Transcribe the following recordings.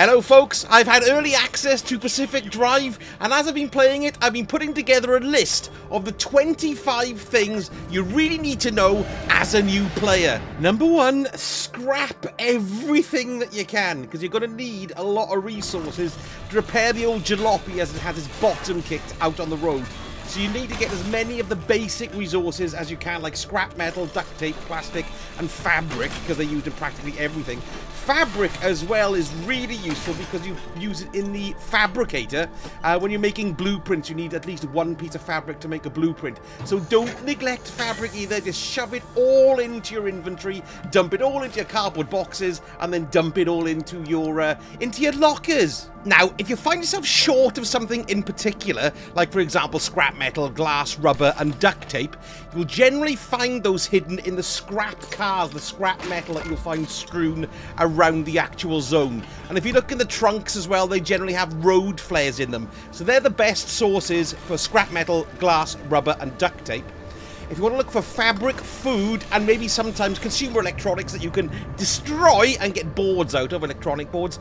Hello folks, I've had early access to Pacific Drive, and as I've been playing it, I've been putting together a list of the 25 things you really need to know as a new player. Number one, scrap everything that you can, because you're going to need a lot of resources to repair the old jalopy as it has its bottom kicked out on the road. So you need to get as many of the basic resources as you can, like scrap metal, duct tape, plastic, and fabric, because they're used in practically everything. Fabric as well is really useful because you use it in the fabricator. When you're making blueprints, you need at least one piece of fabric to make a blueprint. So don't neglect fabric either. Just shove it all into your inventory, dump it all into your cardboard boxes, and then dump it all into your lockers. Now, if you find yourself short of something in particular, like for example scrap metal, glass, rubber, and duct tape, you'll generally find those hidden in the scrap cars, the scrap metal that you'll find strewn around the actual zone. And if you look in the trunks as well, they generally have road flares in them. So they're the best sources for scrap metal, glass, rubber, and duct tape. If you want to look for fabric, food, and maybe sometimes consumer electronics that you can destroy and get boards out of, electronic boards,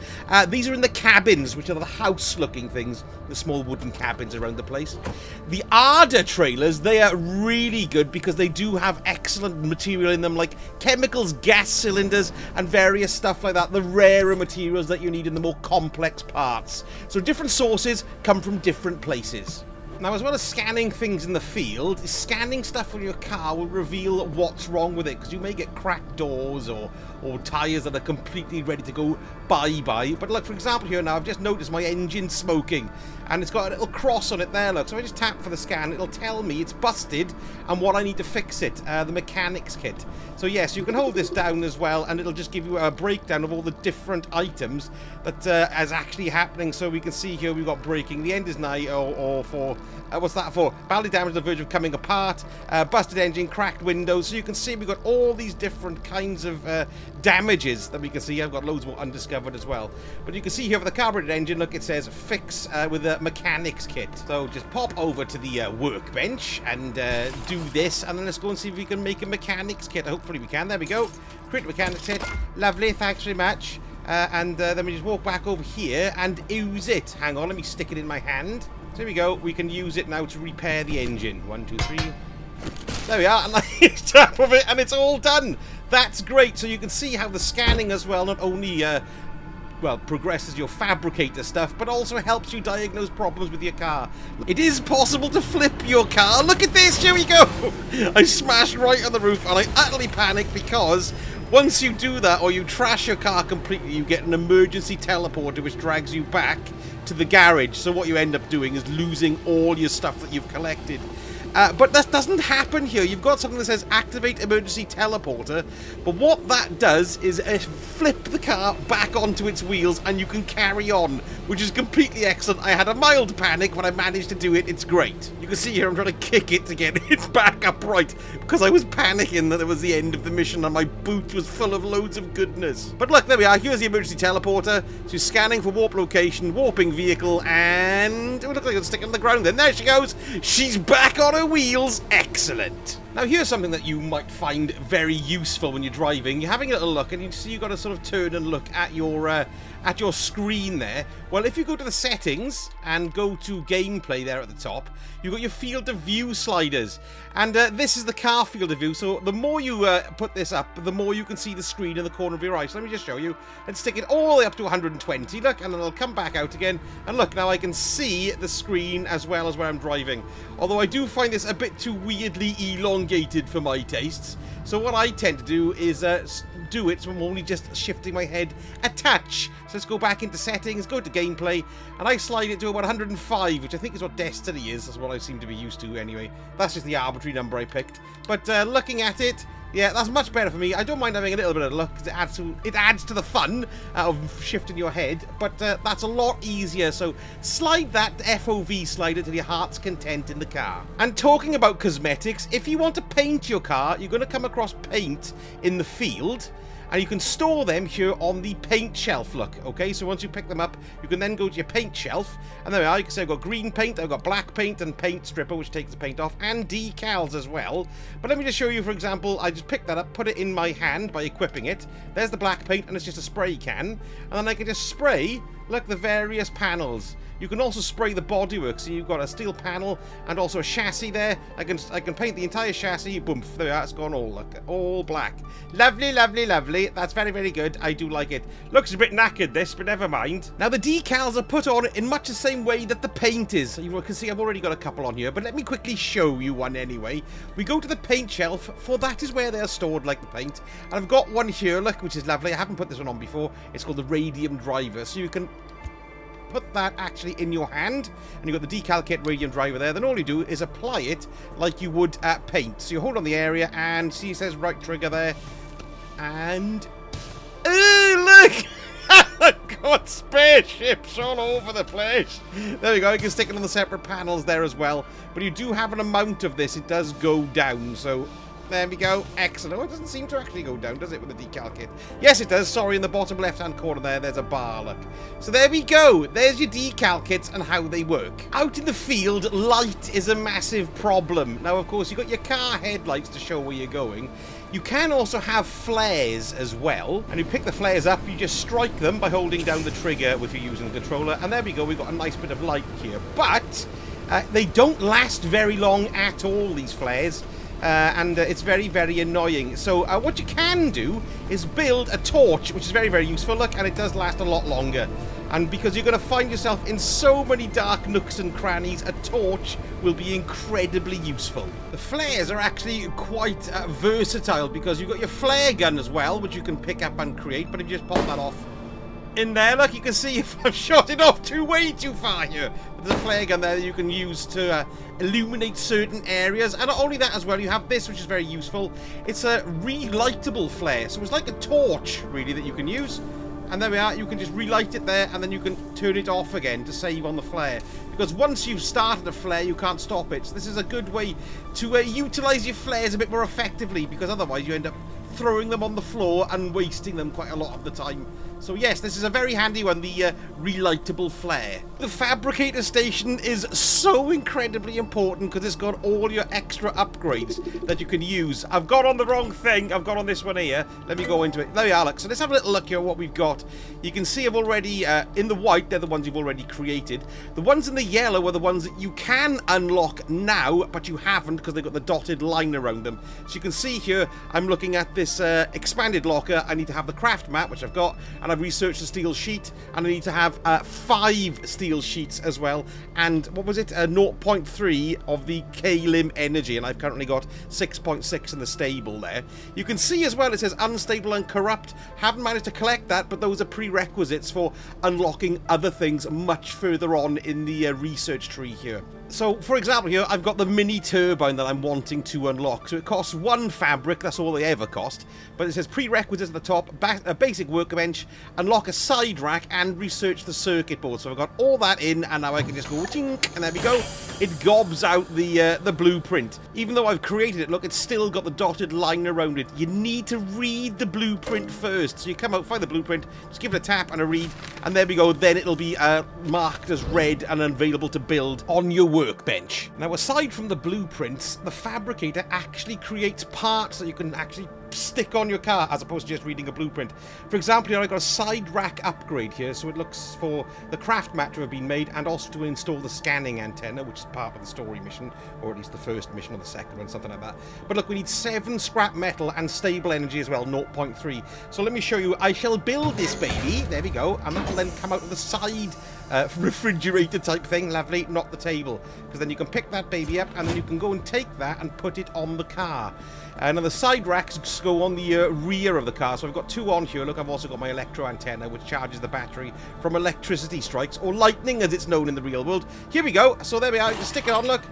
these are in the cabins, which are the house-looking things, the small wooden cabins around the place. The Arda trailers, they are really good because they do have excellent material in them, like chemicals, gas cylinders, and various stuff like that, the rarer materials that you need in the more complex parts. So different sources come from different places. Now, as well as scanning things in the field, scanning stuff on your car will reveal what's wrong with it, because you may get cracked doors or tyres that are completely ready to go bye-bye. But look, for example, here now, I've just noticed my engine smoking, and it's got a little cross on it there, look. So I just tap for the scan, it'll tell me it's busted and what I need to fix it, the mechanics kit. So yes, you can hold this down as well, and it'll just give you a breakdown of all the different items that is actually happening. So we can see here we've got braking, the end is nigh, or for... what's that for? Badly damaged on the verge of coming apart, busted engine, cracked windows. So you can see we've got all these different kinds of damages that we can see. I've got loads more undiscovered as well. But you can see here for the carbureted engine, look, it says fix with a mechanics kit. So just pop over to the workbench and do this, and then let's go and see if we can make a mechanics kit. Hopefully we can. There we go. Create a mechanics kit. Lovely. Thanks very much. Then we just walk back over here and use it. Hang on, let me stick it in my hand. There we go, we can use it now to repair the engine. 1, 2, 3. There we are, and I hit tap of it and it's all done. That's great. So you can see how the scanning as well not only well, progresses your fabricator stuff, but also helps you diagnose problems with your car. It is possible to flip your car. Look at this, here we go. I smashed right on the roof and I utterly panicked, because once you do that, or you trash your car completely, you get an emergency teleporter which drags you back to the garage. So what you end up doing is losing all your stuff that you've collected. But that doesn't happen here. You've got something that says activate emergency teleporter, but what that does is flip the car back onto its wheels and you can carry on, which is completely excellent. I had a mild panic when I managed to do it. It's great. You can see here I'm trying to kick it to get it back upright because I was panicking that it was the end of the mission and my boot was full of loads of goodness. But look, there we are. Here's the emergency teleporter. She's scanning for warp location, warping vehicle, and... it looks like it's sticking on the ground then. There she goes. She's back on her wheels. Excellent. Now here's something that you might find very useful when you're driving. You're having a little look and you see you've got to sort of turn and look at your screen there. Well, if you go to the settings and go to gameplay there at the top, you've got your field of view sliders, and this is the car field of view. So the more you put this up, the more you can see the screen in the corner of your eye. So let me just show you and stick it all the way up to 120, look, and then I'll come back out again and look, now I can see the screen as well as where I'm driving, although I do find this a bit too weirdly elongated for my tastes. So what I tend to do is do it so I'm only just shifting my head a touch. So let's go back into settings, go to gameplay, and I slide it to about 105, which I think is what Destiny is. That's what I seem to be used to anyway. That's just the arbitrary number I picked. But looking at it, yeah, that's much better for me. I don't mind having a little bit of luck because it adds to the fun of shifting your head, but that's a lot easier. So slide that FOV slider to your heart's content in the car. And talking about cosmetics, if you want to paint your car, you're going to come across paint in the field. and you can store them here on the paint shelf, look, okay? So once you pick them up, you can then go to your paint shelf, and there we are. You can say I've got green paint, I've got black paint, and paint stripper, which takes the paint off, and decals as well. But let me just show you, for example, I just picked that up, put it in my hand by equipping it. There's the black paint, and it's just a spray can, and then I can just spray, look, the various panels. You can also spray the bodywork, so you've got a steel panel and also a chassis there. I can paint the entire chassis, boom, there we are, it's gone all, look, all black. Lovely, lovely, lovely. That's very, very good. I do like it. Looks a bit knackered, this, but never mind. Now, the decals are put on in much the same way that the paint is. So you can see I've already got a couple on here, but let me quickly show you one anyway. We go to the paint shelf, for that is where they are stored, like the paint. And I've got one here, look, which is lovely. I haven't put this one on before. It's called the Radium Driver, so you can put that actually in your hand, and you've got the decal kit radium driver there. Then all you do is apply it like you would paint. So you hold on the area and see it says right trigger there, and oh look, I've got spaceships all over the place. There we go. You can stick it on the separate panels there as well. But you do have an amount of this. It does go down. So there we go. Excellent. Oh, it doesn't seem to actually go down, does it, with the decal kit? Yes, it does. Sorry, in the bottom left-hand corner there, there's a bar, look. So there we go. There's your decal kits and how they work. Out in the field, light is a massive problem. Now, of course, you've got your car headlights to show where you're going. You can also have flares as well, and you pick the flares up, you just strike them by holding down the trigger if you're using the controller, and there we go. We've got a nice bit of light here. But they don't last very long at all, these flares. It's very, very annoying. So what you can do is build a torch, which is very, very useful, look, and it does last a lot longer. And because you're going to find yourself in so many dark nooks and crannies, a torch will be incredibly useful. The flares are actually quite versatile, because you've got your flare gun as well, which you can pick up and create, but if you just pop that off in there, look, you can see if I've shot it off way too far here. But there's a flare gun there that you can use to illuminate certain areas. And not only that as well, you have this, which is very useful. It's a relightable flare, so it's like a torch, really, that you can use. And there we are, you can just relight it there, and then you can turn it off again to save on the flare. Because once you've started a flare, you can't stop it. So this is a good way to utilize your flares a bit more effectively, because otherwise you end up throwing them on the floor and wasting them quite a lot of the time. So yes, this is a very handy one, the relightable flare. The Fabricator Station is so incredibly important because it's got all your extra upgrades that you can use. I've got on the wrong thing. I've got on this one here. Let me go into it. There we are, look. So let's have a little look here at what we've got. You can see I've already, in the white, they're the ones you've already created. The ones in the yellow are the ones that you can unlock now, but you haven't because they've got the dotted line around them. So you can see here, I'm looking at this expanded locker. I need to have the craft mat, which I've got. And I've researched the steel sheet, and I need to have 5 steel sheets as well, and what was it, 0.3 of the Kalim Energy, and I've currently got 6.6 in the stable there. You can see as well it says unstable and corrupt. Haven't managed to collect that, but those are prerequisites for unlocking other things much further on in the research tree here. So, for example, here I've got the mini turbine that I'm wanting to unlock. So it costs 1 fabric, that's all they ever cost. But it says prerequisites at the top, a basic workbench, unlock a side rack, and research the circuit board. So I've got all that in, and now I can just go tink, and there we go. It gobs out the blueprint. Even though I've created it, look, it's still got the dotted line around it. You need to read the blueprint first. So you come out, find the blueprint, just give it a tap and a read, and there we go. Then it'll be marked as read and available to build on your workbench. Now, aside from the blueprints, the Fabricator actually creates parts that you can actually stick on your car, as opposed to just reading a blueprint. For example, here I've got a side rack upgrade here, so it looks for the craft mat to have been made, and also to install the scanning antenna, which is part of the story mission, or at least the first mission or the second one, something like that. But look, we need 7 scrap metal and stable energy as well, 0.3. So let me show you. I shall build this baby. There we go, and that'll then come out of the side refrigerator type thing. Lovely, not the table, because then you can pick that baby up, and then you can go and take that and put it on the car. And the side racks go on the rear of the car. So I've got 2 on here. Look, I've also got my electro antenna, which charges the battery from electricity strikes, or lightning as it's known in the real world. Here we go. So there we are. You stick it on, look.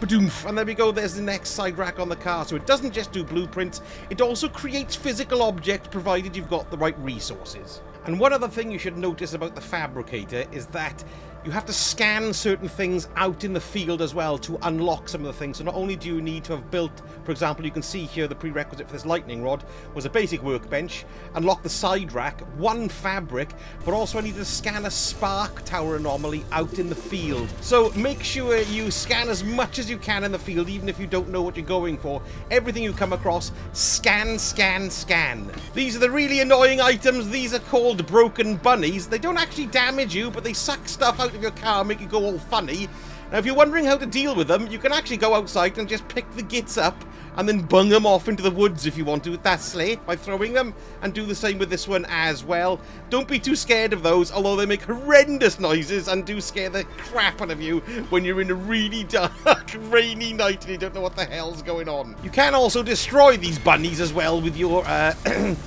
And there we go, there's the next side rack on the car. So it doesn't just do blueprints, it also creates physical objects, provided you've got the right resources. And one other thing you should notice about the Fabricator is that you have to scan certain things out in the field as well to unlock some of the things. So not only do you need to have built, for example, you can see here the prerequisite for this lightning rod was a basic workbench, unlock the side rack, one fabric, but also I needed to scan a spark tower anomaly out in the field. So make sure you scan as much as you can in the field, even if you don't know what you're going for. Everything you come across, scan, scan, scan. These are the really annoying items. These are called broken bunnies. They don't actually damage you, but they suck stuff out of your car, make it go all funny. Now if you're wondering how to deal with them, you can actually go outside and just pick the gits up and then bung them off into the woods if you want to with that sleigh by throwing them, and do the same with this one as well. Don't be too scared of those, although they make horrendous noises and do scare the crap out of you when you're in a really dark, rainy night and you don't know what the hell's going on. You can also destroy these bunnies as well with your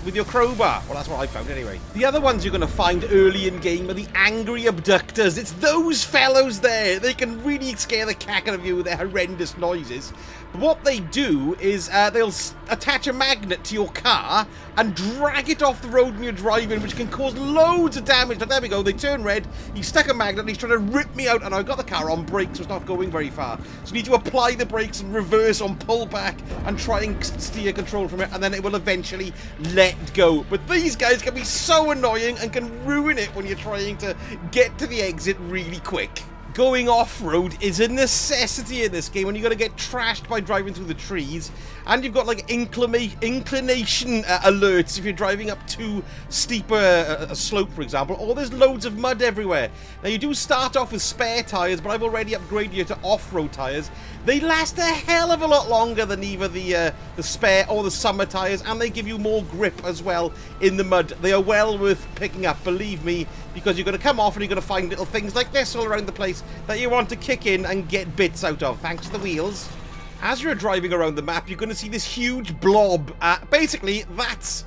with your crowbar. Well, that's what I found anyway. The other ones you're going to find early in game are the angry abductors. It's those fellows there. They can really scare the cack out of you with their horrendous noises. But what they do is they'll attach a magnet to your car and drag it off the road when you're driving, which can cause loads of damage. But there we go, they turn red, he stuck a magnet, and he's trying to rip me out, and I've got the car on brakes, so it's not going very far. So you need to apply the brakes and reverse on pull back and try and steer control from it, and then it will eventually let go. But these guys can be so annoying and can ruin it when you're trying to get to the exit really quick. Going off-road is a necessity in this game when you're going to get trashed by driving through the trees, and you've got like inclination alerts if you're driving up too steep a slope, for example, or there's loads of mud everywhere. Now you do start off with spare tyres, but I've already upgraded you to off-road tyres. They last a hell of a lot longer than either the spare or the summer tyres, and they give you more grip as well in the mud. They are well worth picking up, believe me, because you're going to come off and you're going to find little things like this all around the place that you want to kick in and get bits out of, thanks to the wheels. As you're driving around the map, you're going to see this huge blob. Basically, that's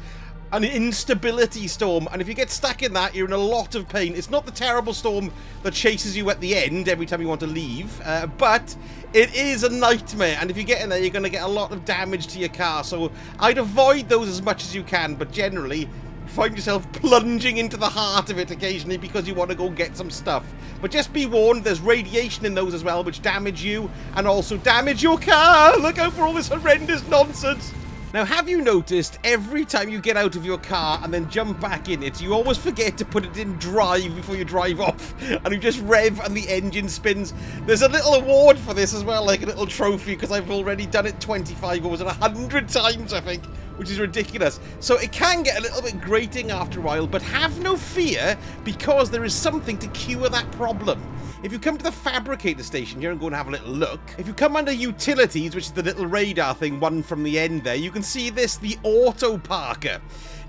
an instability storm, and if you get stuck in that, you're in a lot of pain. It's not the terrible storm that chases you at the end every time you want to leave, but it is a nightmare, and if you get in there, you're going to get a lot of damage to your car, so I'd avoid those as much as you can, but generally find yourself plunging into the heart of it occasionally because you want to go get some stuff. But just be warned, there's radiation in those as well, which damage you and also damage your car. Look out for all this horrendous nonsense. Now, have you noticed every time you get out of your car and then jump back in it, you always forget to put it in drive before you drive off, and you just rev and the engine spins? There's a little award for this as well, like a little trophy, because I've already done it 25 or was it 100 times, I think, which is ridiculous. So it can get a little bit grating after a while, but have no fear, because there is something to cure that problem. If you come to the Fabricator Station here and go and have a little look, if you come under Utilities, which is the little radar thing, one from the end there, you can see this, the Auto Parker.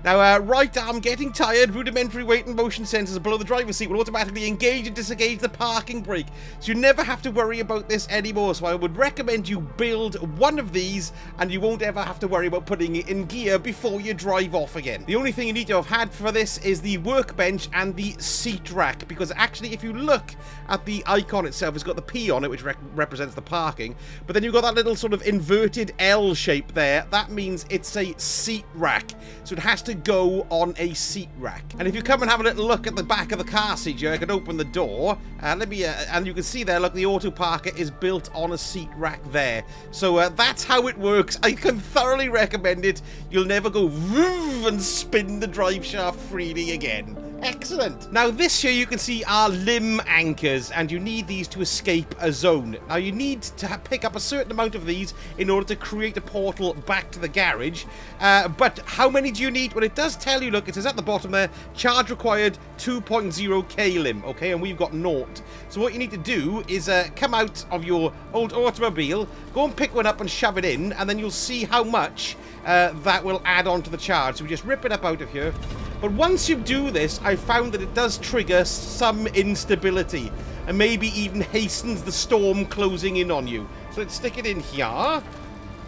Now, right arm getting tired, rudimentary weight and motion sensors below the driver's seat will automatically engage and disengage the parking brake. So you never have to worry about this anymore. So I would recommend you build one of these, and you won't ever have to worry about putting it in gear before you drive off again. The only thing you need to have had for this is the workbench and the seat rack, because actually if you look at the icon itself, it's got the P on it, which represents the parking, but then you've got that little sort of inverted L shape there. That means it's a seat rack. So it has to go on a seat rack. And if you come and have a little look at the back of the car seat here, I can open the door. And you can see there, look, the Auto Parker is built on a seat rack there. So that's how it works. I can thoroughly recommend it. You'll never go vroom and spin the drive shaft freely again. Excellent. Now this here you can see are LIM Anchors, and you need these to escape a zone. Now you need to pick up a certain amount of these in order to create a portal back to the garage. But how many do you need? Well, it does tell you, look, it says at the bottom there, charge required 2.0 Kalim, okay, and we've got naught. So what you need to do is come out of your old automobile, go and pick one up and shove it in, and then you'll see how much that will add on to the charge. So we just rip it up out of here. But once you do this, I found that it does trigger some instability and maybe even hastens the storm closing in on you. So let's stick it in here.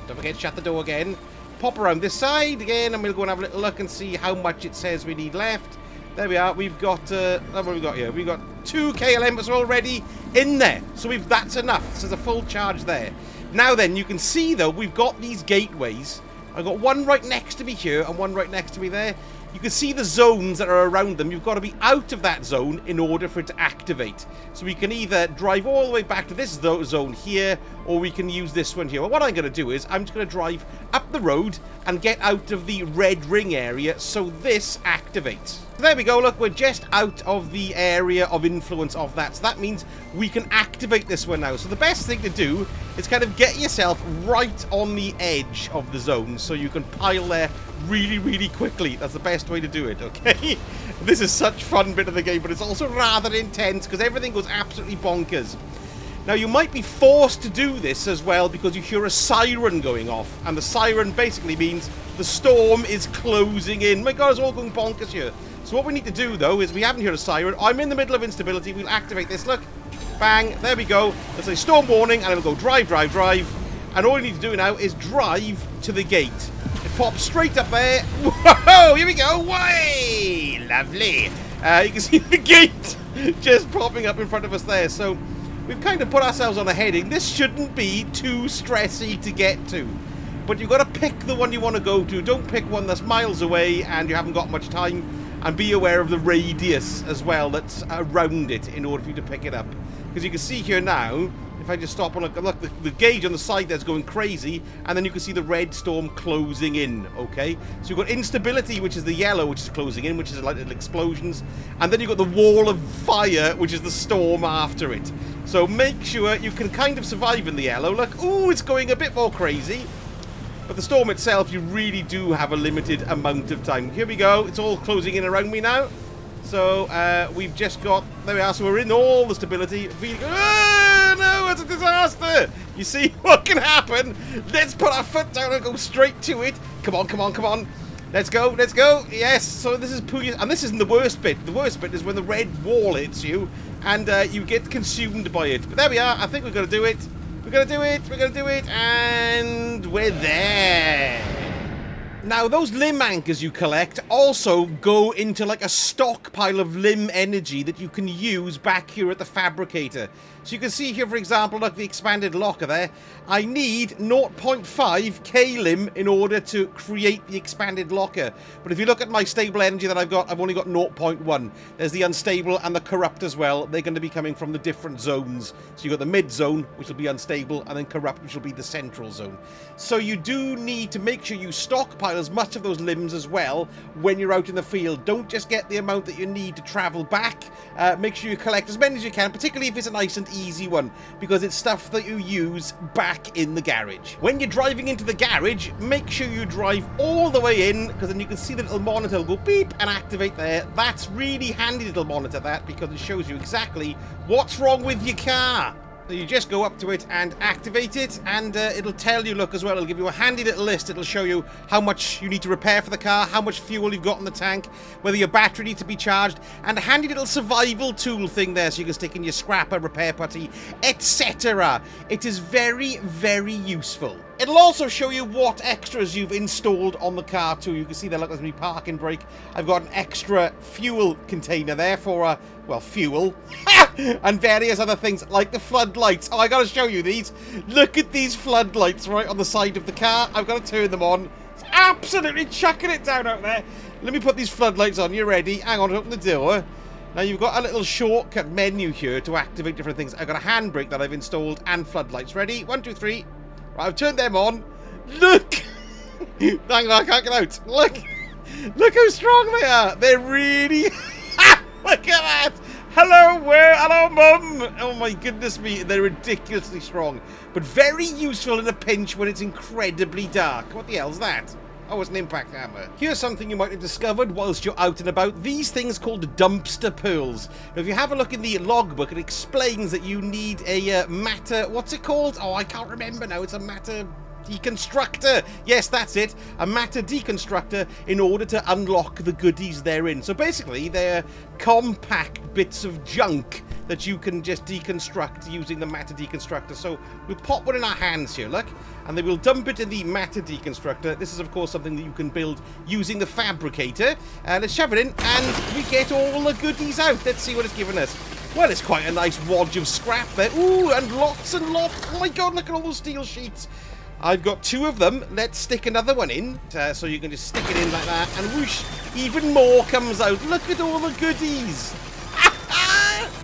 Don't forget to shut the door again. Pop around this side again, and we'll go and have a little look and see how much it says we need left. There we are. We've got, what have we got here? We've got 2 KLMs already in there. So that's enough. This is a full charge there. Now then, you can see, though, we've got these gateways. I've got one right next to me here and one right next to me there. You can see the zones that are around them. You've got to be out of that zone in order for it to activate. So we can either drive all the way back to this zone here, or we can use this one here. Well, what I'm going to do is I'm just going to drive up the road and get out of the red ring area so this activates. So there we go. Look, we're just out of the area of influence of that. So that means we can activate this one now. So the best thing to do is kind of get yourself right on the edge of the zone so you can pile there really, really quickly. That's the best way to do it, okay? This is such fun bit of the game, but it's also rather intense because everything goes absolutely bonkers. Now, you might be forced to do this as well because you hear a siren going off, and the siren basically means the storm is closing in. My God, it's all going bonkers here. So what we need to do, though, is we haven't heard a siren. I'm in the middle of instability. We'll activate this. Look, bang, there we go. There's a storm warning, and it'll go drive, drive, drive. And all you need to do now is drive to the gate. It pops straight up there. Whoa, here we go. Way! Lovely. You can see the gate just popping up in front of us there. So we've kind of put ourselves on a heading. This shouldn't be too stressy to get to. But you've got to pick the one you want to go to. Don't pick one that's miles away and you haven't got much time. And be aware of the radius as well that's around it in order for you to pick it up. Because you can see here now, if I just stop and look, the gauge on the side there's going crazy, and then you can see the red storm closing in, okay? So you've got instability, which is the yellow, which is closing in, which is like little explosions, and then you've got the wall of fire, which is the storm after it. So make sure you can kind of survive in the yellow. Look, ooh, it's going a bit more crazy. But the storm itself, you really do have a limited amount of time. Here we go. It's all closing in around me now. So we've just got... There we are. So we're in all the stability. Oh, no, it's a disaster. You see what can happen. Let's put our foot down and go straight to it. Come on, come on, come on. Let's go, let's go. Yes, so this is Puya. And this isn't the worst bit. The worst bit is when the red wall hits you and you get consumed by it. But there we are. I think we're going to do it. We're going to do it. We're going to do it. And we're there. Now, those LIM anchors you collect also go into like a stockpile of LIM energy that you can use back here at the Fabricator. So you can see here, for example, like the expanded locker there. I need 0.5 Kalim in order to create the expanded locker. But if you look at my stable energy that I've got, I've only got 0.1. There's the unstable and the corrupt as well. They're going to be coming from the different zones. So you've got the mid zone, which will be unstable, and then corrupt, which will be the central zone. So you do need to make sure you stockpile as much of those limbs as well when you're out in the field. Don't just get the amount that you need to travel back. Make sure you collect as many as you can, particularly if it's a nice and easy one, because it's stuff that you use back in the garage. When you're driving into the garage, make sure you drive all the way in, because then you can see the little monitor will go beep and activate there. That's really handy little monitor, that, because it shows you exactly what's wrong with your car. So you just go up to it and activate it, and it'll tell you, look, as well, it'll give you a handy little list. It'll show you how much you need to repair for the car, how much fuel you've got in the tank, whether your battery needs to be charged, and a handy little survival tool thing there so you can stick in your scrapper, repair putty, etc. It is very, very useful. It'll also show you what extras you've installed on the car too. You can see there, look, there's me park and brake. I've got an extra fuel container there for, well, fuel. And various other things like the floodlights. Oh, I gotta show you these. Look at these floodlights right on the side of the car. I've gotta turn them on. It's absolutely chucking it down out there. Let me put these floodlights on. You ready? Hang on, open the door. Now, you've got a little shortcut menu here to activate different things. I've got a handbrake that I've installed and floodlights. Ready? 1, 2, 3. I've turned them on. Look! Hang on, I can't get out. Look! Look how strong they are! They're really... Look at that! Hello, where? Hello, Mum! Oh my goodness me, they're ridiculously strong. But very useful in a pinch when it's incredibly dark. What the hell's that? Oh, it's an impact hammer. Here's something you might have discovered whilst you're out and about. These things called dumpster pearls. Now, if you have a look in the logbook, it explains that you need a matter... What's it called? Oh, I can't remember now. It's a matter... Deconstructor. Yes, that's it. A Matter Deconstructor in order to unlock the goodies therein. So basically, they're compact bits of junk that you can just deconstruct using the Matter Deconstructor. So we'll pop one in our hands here, look, and then we'll dump it in the Matter Deconstructor. This is, of course, something that you can build using the Fabricator. Let's shove it in, and we get all the goodies out. Let's see what it's given us. Well, it's quite a nice wodge of scrap there. Ooh, and lots and lots. Oh my God, look at all those steel sheets. I've got two of them. Let's stick another one in. So you can just stick it in like that. And whoosh, even more comes out. Look at all the goodies.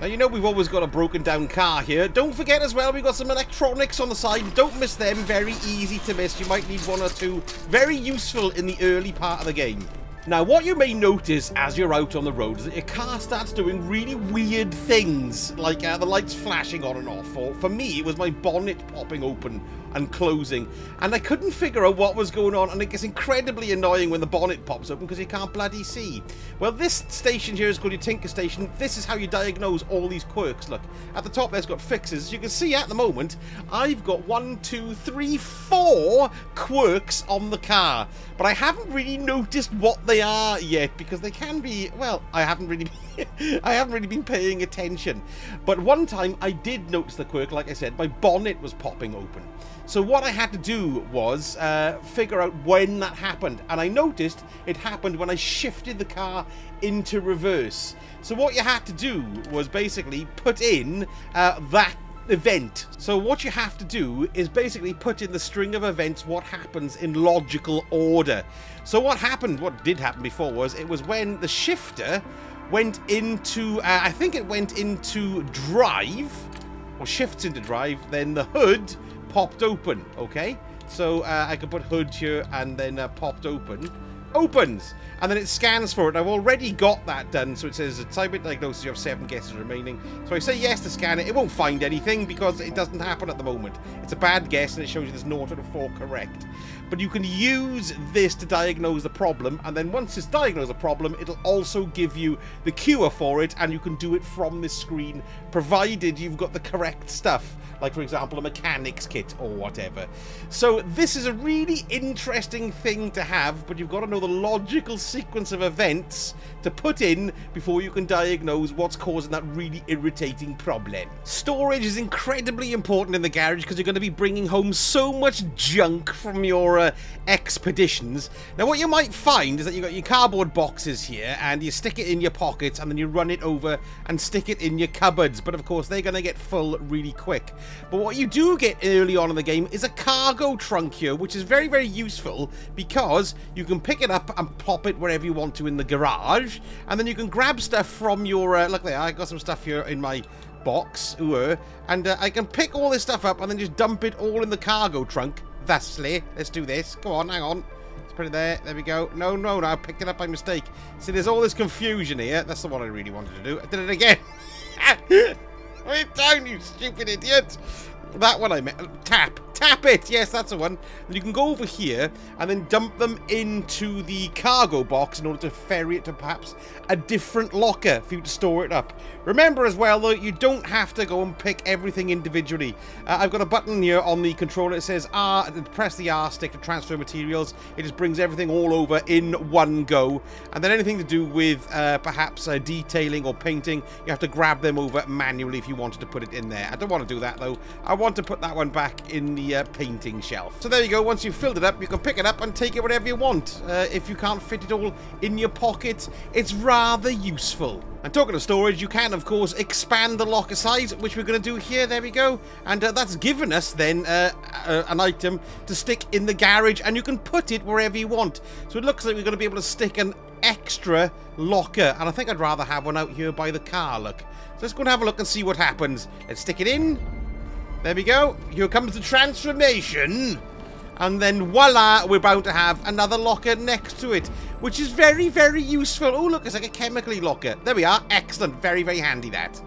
Now, you know we've always got a broken down car here. Don't forget as well, we've got some electronics on the side. Don't miss them. Very easy to miss. You might need one or two. Very useful in the early part of the game. Now, what you may notice as you're out on the road is that your car starts doing really weird things, like the lights flashing on and off, or for me, it was my bonnet popping open and closing, and I couldn't figure out what was going on, and it gets incredibly annoying when the bonnet pops open because you can't bloody see. Well, this station here is called your Tinker Station. This is how you diagnose all these quirks. Look, at the top there's got fixes. As you can see at the moment, I've got 4 quirks on the car, but I haven't really noticed what they are yet, because they can be, well, I haven't really been paying attention. But one time I did notice the quirk. Like I said, my bonnet was popping open. So what I had to do was figure out when that happened, and I noticed it happened when I shifted the car into reverse. So what you had to do was basically put in that event. So what you have to do is basically put in the string of events, what happens in logical order. So what did happen before was, it was when the shifter went into, I think it went into drive, or shifts into drive, then the hood popped open, okay? So I could put hood here and then popped open. Opens, and then it scans for it. I've already got that done, so it says a type of diagnosis, you have 7 guesses remaining. So I say yes to scan it. It won't find anything because it doesn't happen at the moment. It's a bad guess, and it shows you there's 0 out of 4 correct. But you can use this to diagnose the problem, and then once it's diagnosed the problem, it'll also give you the cure for it, and you can do it from this screen, provided you've got the correct stuff, like for example a mechanics kit or whatever. So this is a really interesting thing to have, but you've got to know the logical sequence of events to put in before you can diagnose what's causing that really irritating problem. Storage is incredibly important in the garage because you're going to be bringing home so much junk from your expeditions. Now, what you might find is that you've got your cardboard boxes here, and you stick it in your pockets, and then you run it over and stick it in your cupboards. But of course, they're going to get full really quick. But what you do get early on in the game is a cargo trunk here, which is very, very useful because you can pick it up and pop it wherever you want to in the garage, and then you can grab stuff from your look there, I got some stuff here in my box, and I can pick all this stuff up and then just dump it all in the cargo trunk. Thusly, let's do this. Go on, hang on, let's put it there. There we go. No, I picked it up by mistake. See, there's all this confusion here. That's the one I really wanted to do. I did it again. Wait down, you stupid idiot. That one I meant. Tap it. Yes, that's the one. And you can go over here and then dump them into the cargo box in order to ferry it to perhaps a different locker for you to store it up. Remember as well, though, you don't have to go and pick everything individually. I've got a button here on the controller. It says R. Press the R stick to transfer materials. It just brings everything all over in one go. And then anything to do with perhaps detailing or painting, you have to grab them over manually if you wanted to put it in there. I don't want to do that, though. I want to put that one back in the painting shelf. So there you go. Once you've filled it up, you can pick it up and take it wherever you want. If you can't fit it all in your pocket, it's rather useful. And talking of storage, you can, of course, expand the locker size, which we're going to do here. There we go. And that's given us, then, an item to stick in the garage, and you can put it wherever you want. So it looks like we're going to be able to stick an extra locker, and I think I'd rather have one out here by the car, look. So let's go and have a look and see what happens. Let's stick it in. There we go. Here comes the transformation. And then voila, we're bound to have another locker next to it, which is very, very useful. Oh, look, it's like a chemically locker. There we are. Excellent. Very, very handy, that.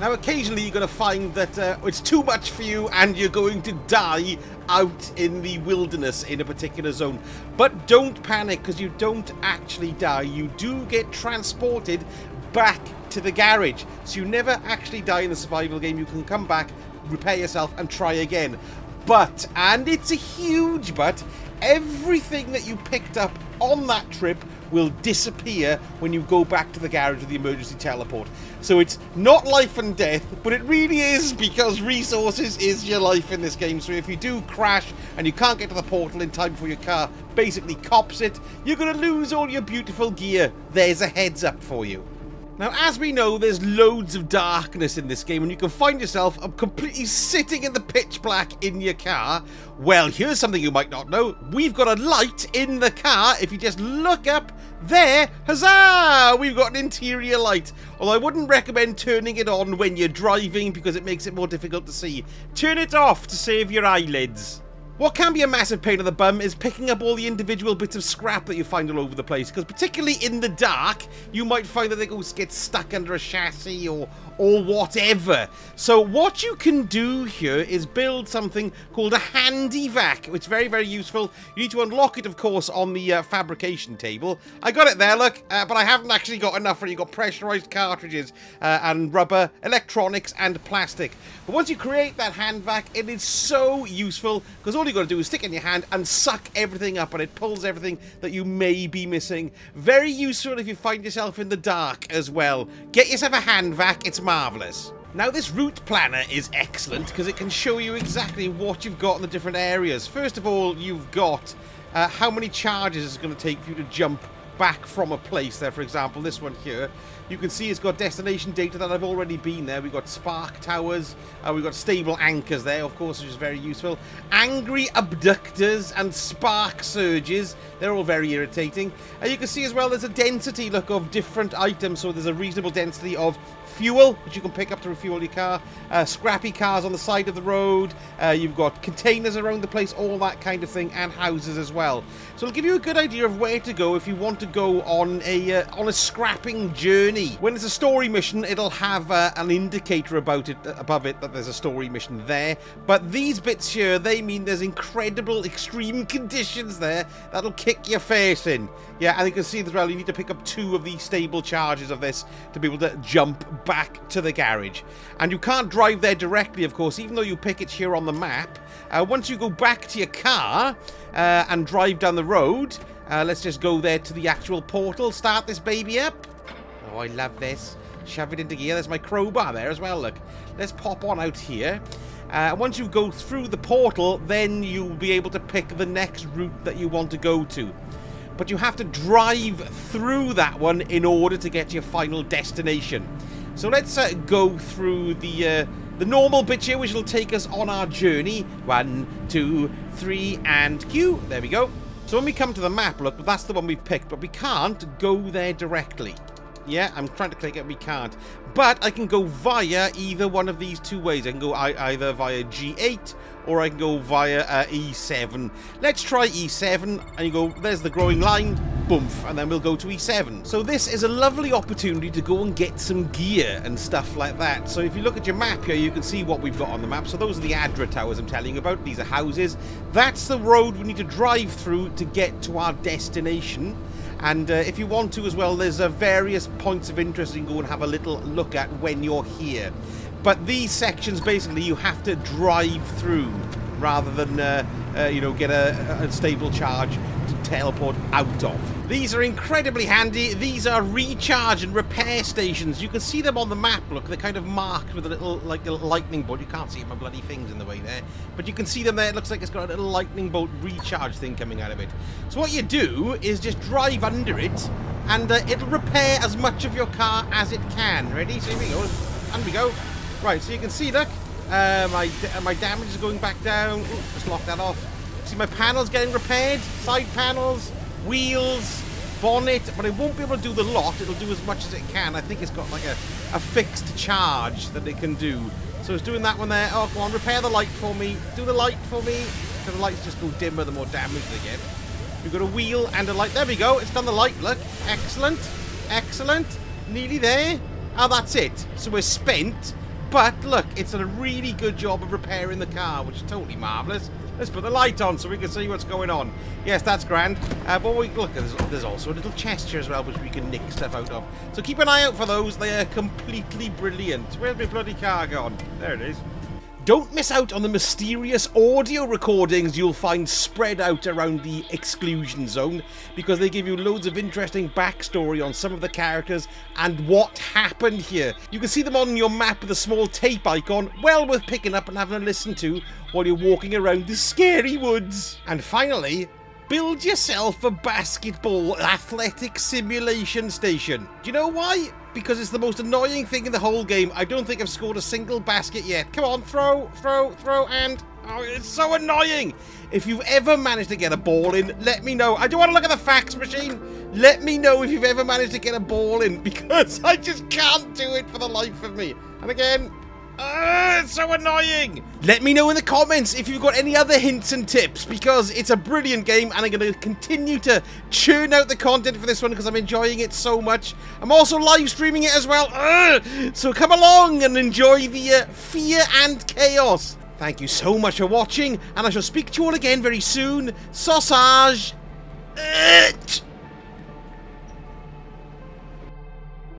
Now, occasionally you're going to find that it's too much for you and you're going to die out in the wilderness in a particular zone. But don't panic, because you don't actually die. You do get transported back to the garage. So you never actually die in the survival game. You can come back, repair yourself, and try again. But, and it's a huge but, everything that you picked up on that trip will disappear when you go back to the garage with the emergency teleport. So it's not life and death, but it really is, because resources is your life in this game. So if you do crash and you can't get to the portal in time for your car basically cops it, you're going to lose all your beautiful gear. There's a heads up for you. Now, as we know, there's loads of darkness in this game, and you can find yourself completely sitting in the pitch black in your car. Well, here's something you might not know. We've got a light in the car. If you just look up there, huzzah! We've got an interior light. Although I wouldn't recommend turning it on when you're driving because it makes it more difficult to see. Turn it off to save your eyelids. What can be a massive pain in the bum is picking up all the individual bits of scrap that you find all over the place, because particularly in the dark, you might find that they get stuck under a chassis or whatever. So what you can do here is build something called a Handy Vac, which is very, very useful. You need to unlock it, of course, on the fabrication table. I got it there, look, but I haven't actually got enough for it. You've got pressurized cartridges and rubber, electronics and plastic. But once you create that Hand Vac, it is so useful, because all you got to do is stick in your hand and suck everything up, and it pulls everything that you may be missing. Very useful if you find yourself in the dark as well. Get yourself a Hand Vac, it's marvellous. Now, this route planner is excellent because it can show you exactly what you've got in the different areas. First of all, you've got how many charges it's going to take for you to jump back from a place there. For example, this one here, you can see it's got destination data that I've already been there. We've got spark towers, we've got stable anchors there, of course, which is very useful. Angry abductors and spark surges, they're all very irritating. And you can see as well there's a density, look, of different items. So there's a reasonable density of fuel, which you can pick up to refuel your car, scrappy cars on the side of the road, you've got containers around the place, all that kind of thing, and houses as well. So it'll give you a good idea of where to go if you want to go on a scrapping journey. When it's a story mission, it'll have an indicator about it above it that there's a story mission there. But these bits here, they mean there's incredible extreme conditions there that'll kick your face in. Yeah, and you can see as well, you need to pick up 2 of the stable charges of this to be able to jump back to the garage. And you can't drive there directly, of course, even though you pick it here on the map. Once you go back to your car and drive down the road, let's just go there to the actual portal, start this baby up. Oh, I love this. Shove it into gear. There's my crowbar there as well, look. Let's pop on out here. Once you go through the portal, then you'll be able to pick the next route that you want to go to. But you have to drive through that one in order to get your final destination. So let's go through the normal bit here, which will take us on our journey. 1, 2, 3, and cue. There we go. So when we come to the map, look, that's the one we've picked, but we can't go there directly. Yeah, I'm trying to click it, we can't. But I can go via either one of these 2 ways. I can go either via G8 or I can go via E7. Let's try E7, and you go, there's the growing line, boomf, and then we'll go to E7. So this is a lovely opportunity to go and get some gear and stuff like that. So if you look at your map here, you can see what we've got on the map. So those are the Arda towers I'm telling you about. These are houses. That's the road we need to drive through to get to our destination. And if you want to as well, there's various points of interest you can go and have a little look at when you're here. But these sections, basically, you have to drive through rather than, you know, get a stable charge to teleport out of. These are incredibly handy. These are recharge and repair stations. You can see them on the map, look. They're kind of marked with a little, like, a lightning bolt. You can't see my bloody thing's in the way there. But you can see them there. It looks like it's got a little lightning bolt recharge thing coming out of it. So what you do is just drive under it, and it'll repair as much of your car as it can. Ready? So here we go. And we go. Right, so you can see, look. My damage is going back down. Ooh, just lock that off. See, my panels getting repaired. Side panels, wheels, bonnet. But it won't be able to do the lot. It'll do as much as it can. I think it's got like a fixed charge that it can do. So it's doing that one there. Oh, come on, repair the light for me. Do the light for me. So the lights just go dimmer the more damage they get. We've got a wheel and a light. There we go. It's done the light. Look. Excellent. Excellent. Nearly there. Oh, that's it. So we're spent. But look, it's done a really good job of repairing the car, which is totally marvellous. Let's put the light on so we can see what's going on. Yes, that's grand. But look, there's also a little chest here as well, which we can nick stuff out of. So keep an eye out for those. They are completely brilliant. Where's my bloody car gone? There it is. Don't miss out on the mysterious audio recordings you'll find spread out around the exclusion zone, because they give you loads of interesting backstory on some of the characters and what happened here. You can see them on your map with a small tape icon, well worth picking up and having a listen to while you're walking around the scary woods. And finally, Build yourself a basketball athletic simulation station. Do you know why? Because it's the most annoying thing in the whole game. I don't think I've scored a single basket yet. Come on, throw, and... oh, it's so annoying. If you've ever managed to get a ball in, let me know. I don't want to look at the fax machine. Let me know if you've ever managed to get a ball in, because I just can't do it for the life of me. And again... it's so annoying! Let me know in the comments if you've got any other hints and tips, because it's a brilliant game and I'm going to continue to churn out the content for this one because I'm enjoying it so much. I'm also live streaming it as well, so come along and enjoy the fear and chaos. Thank you so much for watching, and I shall speak to you all again very soon. Sausage!